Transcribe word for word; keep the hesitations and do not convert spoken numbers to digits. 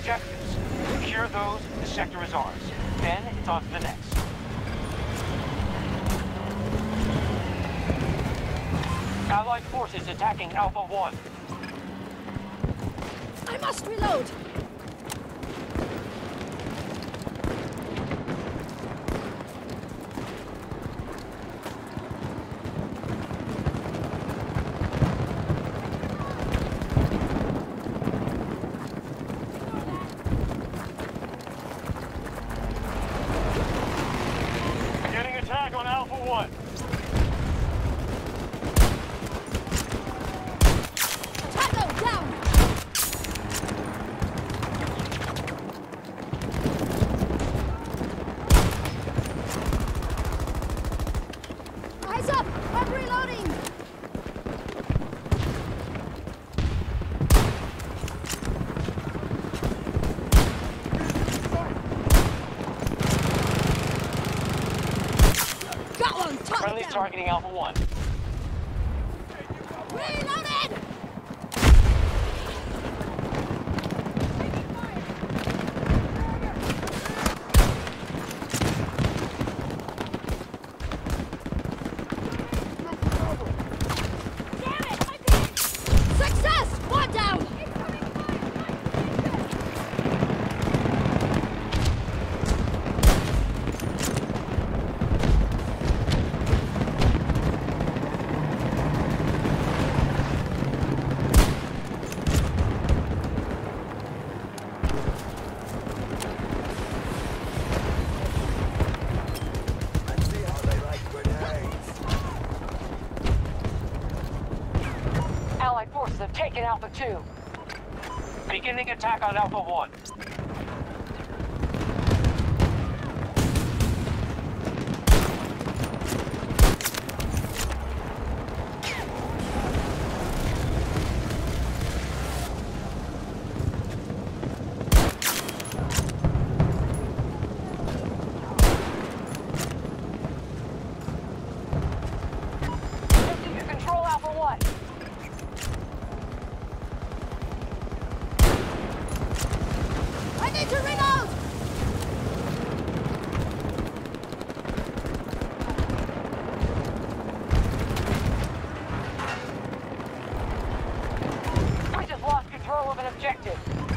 objectives. Secure those, the sector is ours. Then it's on to the next. Allied forces attacking Alpha one. I must reload! Targeting Alpha one. Reloaded! Damn it! Success! One down! Taken Alpha two. Beginning attack on Alpha one. Objective.